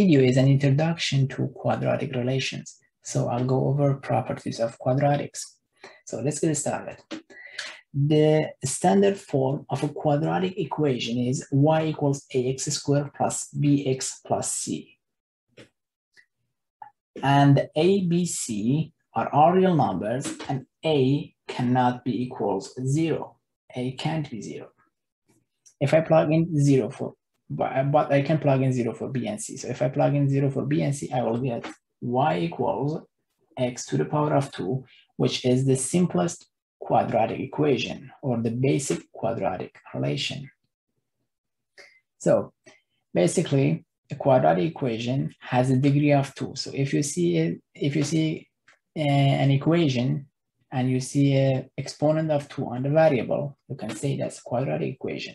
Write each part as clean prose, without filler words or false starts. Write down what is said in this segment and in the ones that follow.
video is an introduction to quadratic relations. So I'll go over properties of quadratics. So let's get started. The standard form of a quadratic equation is y equals ax squared plus bx plus c. And a, b, c are all real numbers, and a cannot be equals 0. A can't be 0. If I plug in 0 for, but I can plug in 0 for b and c. So if I plug in 0 for b and c, I will get y equals x to the power of 2, which is the simplest quadratic equation or the basic quadratic relation. So basically, a quadratic equation has a degree of 2. So if you see it, if you see an equation and you see an exponent of 2 on the variable, you can say that's a quadratic equation.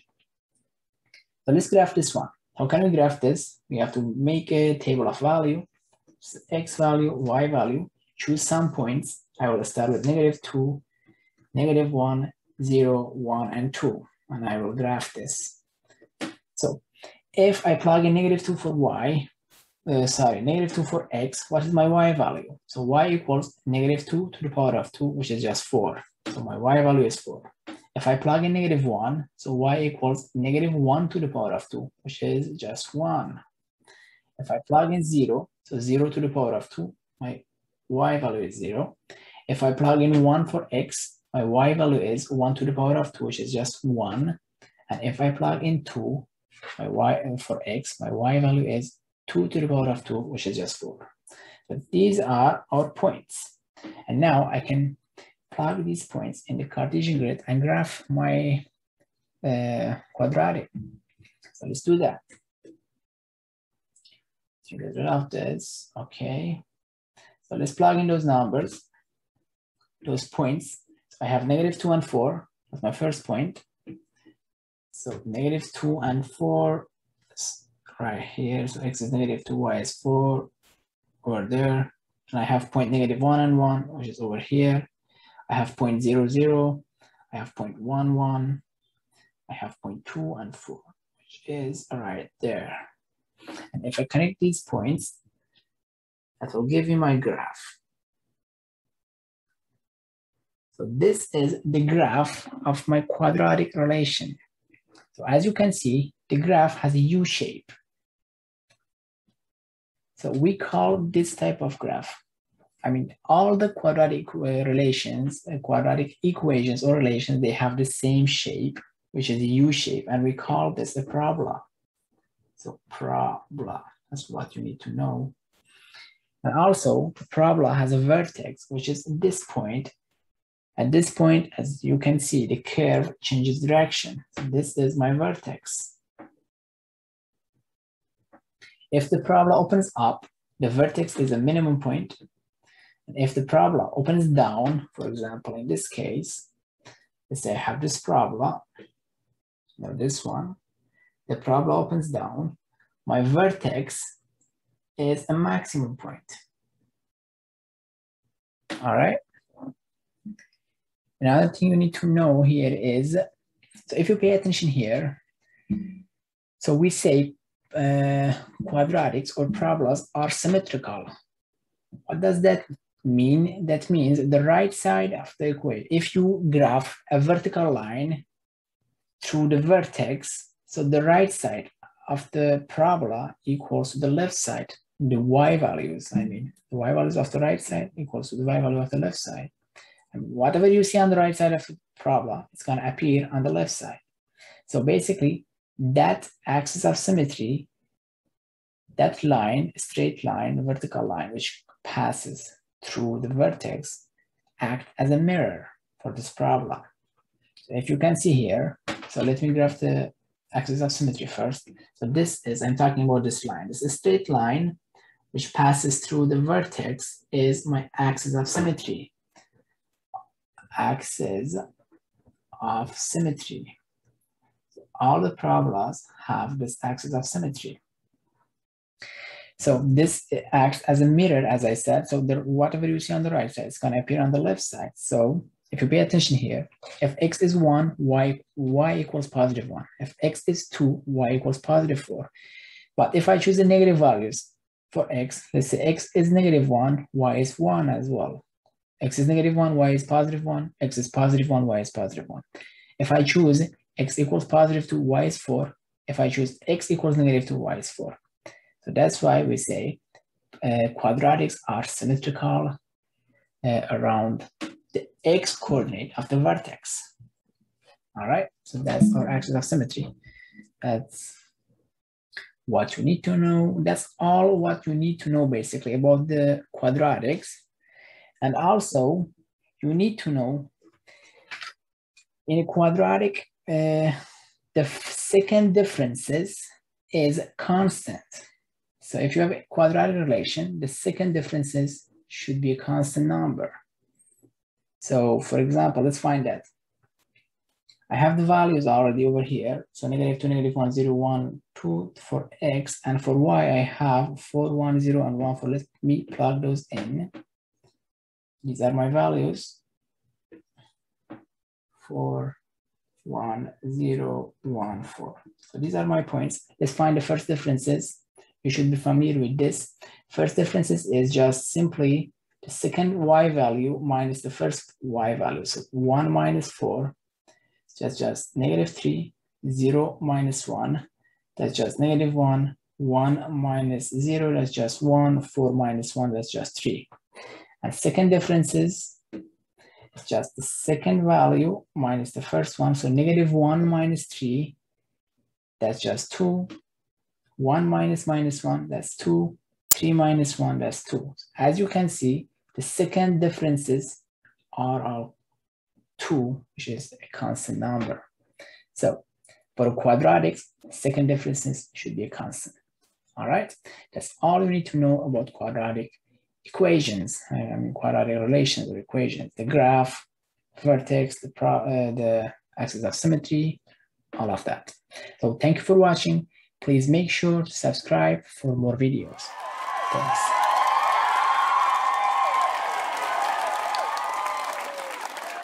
So let's graph this one. How can we graph this? We have to make a table of value, x value, y value, choose some points. I will start with -2, -1, 0, 1, and 2, and I will graph this. So if I plug in -2 for y, -2 for x, what is my y value? So y equals -2 to the power of 2, which is just 4. So my y value is 4. If I plug in -1, so y equals -1 to the power of 2, which is just 1. If I plug in 0, so 0 to the power of 2, my y value is 0. If I plug in 1 for x, my y value is 1 to the power of 2, which is just 1. And if I plug in 2 for x, my y value is 2 to the power of 2, which is just 4. So these are our points. And now I can plug these points in the Cartesian grid and graph my quadratic. So let's do that. To get rid of this, okay. So let's plug in those numbers, those points. So I have -2 and 4, that's my first point. So -2 and 4 right here. So x is -2, y is 4 over there. And I have point -1 and 1, which is over here. I have point 0, 0, I have point 1, 1, I have point 2 and 4, which is right there. And if I connect these points, that will give you my graph. So this is the graph of my quadratic relation. So as you can see, the graph has a U shape. So we call this type of graph, I mean, all the quadratic relations, quadratic equations or relations, they have the same shape, which is a U shape, and we call this a parabola. So parabola, that's what you need to know. And also, the parabola has a vertex, which is this point. At this point, as you can see, the curve changes direction. So this is my vertex. If the parabola opens up, the vertex is a minimum point. And if the parabola opens down, for example, in this case, let's say I have this parabola, now this one, the parabola opens down, my vertex is a maximum point. All right. Another thing you need to know here is, so if you pay attention here, so we say quadratics or parabolas are symmetrical. What does that mean? That means the right side of the equation. If you graph a vertical line through the vertex, so the right side of the parabola equals to the left side, the y values, I mean, the y values of the right side equals to the y value of the left side. And whatever you see on the right side of the parabola, it's going to appear on the left side. So basically, that axis of symmetry, that line, straight line, vertical line, which passes through the vertex, act as a mirror for this parabola. So if you can see here, so let me graph the axis of symmetry first. So this is, I'm talking about this line. This is a straight line, which passes through the vertex, is my axis of symmetry. Axis of symmetry. So all the parabolas have this axis of symmetry. So this acts as a mirror, as I said. So whatever you see on the right side is going to appear on the left side. So if you pay attention here, if x is 1, y equals positive 1. If x is 2, y equals positive 4. But if I choose the negative values, for x, let's say x is negative 1, y is 1 as well. X is negative 1, y is positive 1, x is positive 1, y is positive 1. If I choose x equals positive 2, y is 4. If I choose x equals negative 2, y is 4. So that's why we say quadratics are symmetrical around the x coordinate of the vertex. All right, so that's our axis of symmetry. That's what you need to know. That's all what you need to know basically about the quadratics. And also you need to know in a quadratic, the second differences is constant. So if you have a quadratic relation, the second differences should be a constant number. So for example, let's find that. I have the values already over here. So negative 2, negative 1, 0, 1, 2 for x. And for y, I have 4, 1, 0, and 1, 4. Let me plug those in. These are my values. 4, 1, 0, 1, 4. So these are my points. Let's find the first differences. You should be familiar with this. First differences is just simply the second y value minus the first y value. So 1 minus 4. That's just negative 3, 0 minus 1, that's just negative 1, 1 minus 0, that's just 1, 4 minus 1, that's just 3. And second difference is just the second value minus the first one. So negative 1 minus 3, that's just 2, 1 minus minus 1, that's 2, 3 minus 1, that's 2. As you can see, the second differences are all 2, which is a constant number. So for quadratics, second differences should be a constant. All right, that's all you need to know about quadratic equations. I mean, quadratic relations or equations, the graph, vertex, the axis of symmetry, all of that. So thank you for watching. Please make sure to subscribe for more videos. Thanks.